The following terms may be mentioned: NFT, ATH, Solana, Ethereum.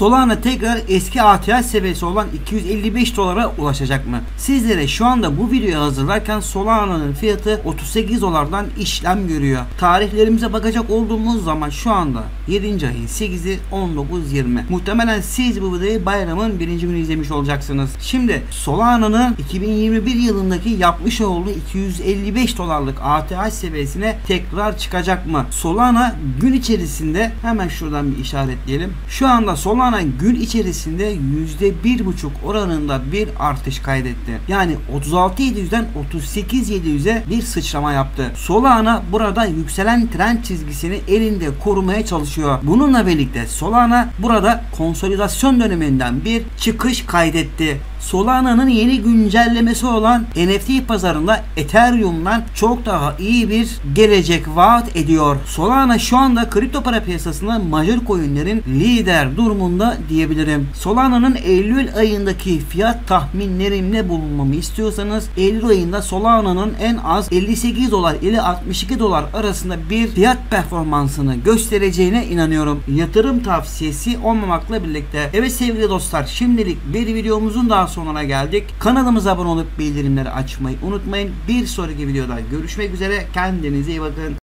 Solana tekrar eski ATH seviyesi olan 255 dolara ulaşacak mı? Sizlere şu anda bu videoyu hazırlarken Solana'nın fiyatı 38 dolardan işlem görüyor. Tarihlerimize bakacak olduğumuz zaman şu anda 7. ayın 8'i 19.20. Muhtemelen siz bu videoyu bayramın 1. günü izlemiş olacaksınız. Şimdi Solana'nın 2021 yılındaki yapmış olduğu 255 dolarlık ATH seviyesine tekrar çıkacak mı? Solana gün içerisinde hemen şuradan bir işaretleyelim. Şu anda Solana gün içerisinde %1,5 oranında bir artış kaydetti. Yani 36.700'den 38.700'e bir sıçrama yaptı. Solana burada yükselen trend çizgisini elinde korumaya çalışıyor. Bununla birlikte Solana burada konsolidasyon döneminden bir çıkış kaydetti. Solana'nın yeni güncellemesi olan NFT pazarında Ethereum'dan çok daha iyi bir gelecek vaat ediyor. Solana şu anda kripto para piyasasında major coinlerin lider durumunda diyebilirim. Solana'nın Eylül ayındaki fiyat tahminlerimle bulunmamı istiyorsanız Eylül ayında Solana'nın en az 58 dolar ile 62 dolar arasında bir fiyat performansını göstereceğine inanıyorum. Yatırım tavsiyesi olmamakla birlikte. Evet sevgili dostlar, şimdilik bir videomuzun daha sonuna geldik. Kanalımıza abone olup bildirimleri açmayı unutmayın. Bir sonraki videoda görüşmek üzere. Kendinize iyi bakın.